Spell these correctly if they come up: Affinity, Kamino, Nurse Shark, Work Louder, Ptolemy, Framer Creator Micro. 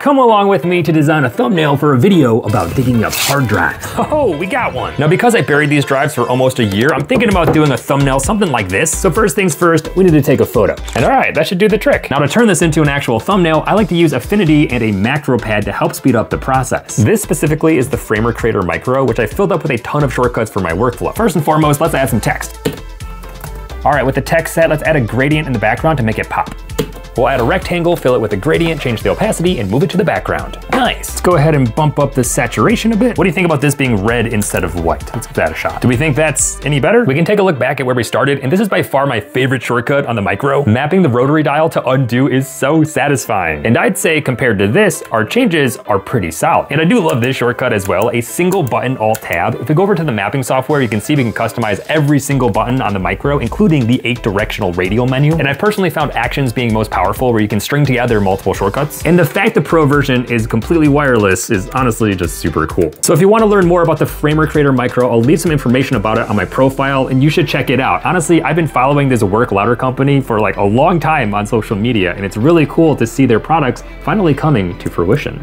Come along with me to design a thumbnail for a video about digging up hard drives. Oh, we got one. Now, because I buried these drives for almost a year, I'm thinking about doing a thumbnail, something like this. So first things first, we need to take a photo. And all right, that should do the trick. Now to turn this into an actual thumbnail, I like to use Affinity and a macro pad to help speed up the process. This specifically is the Framer Creator Micro, which I filled up with a ton of shortcuts for my workflow. First and foremost, let's add some text. All right, with the text set, let's add a gradient in the background to make it pop. We'll add a rectangle, fill it with a gradient, change the opacity, and move it to the background. Nice. Let's go ahead and bump up the saturation a bit. What do you think about this being red instead of white? Let's give that a shot. Do we think that's any better? We can take a look back at where we started, and this is by far my favorite shortcut on the Micro. Mapping the rotary dial to undo is so satisfying. And I'd say compared to this, our changes are pretty solid. And I do love this shortcut as well, a single button Alt-Tab. If we go over to the mapping software, you can see we can customize every single button on the Micro, including the 8-directional radial menu. And I've personally found actions being most powerful, where you can string together multiple shortcuts. And the fact the Pro version is completely wireless is honestly just super cool. So if you want to learn more about the Framer Creator Micro, I'll leave some information about it on my profile, and you should check it out. Honestly, I've been following this Work Louder company for like a long time on social media, and it's really cool to see their products finally coming to fruition.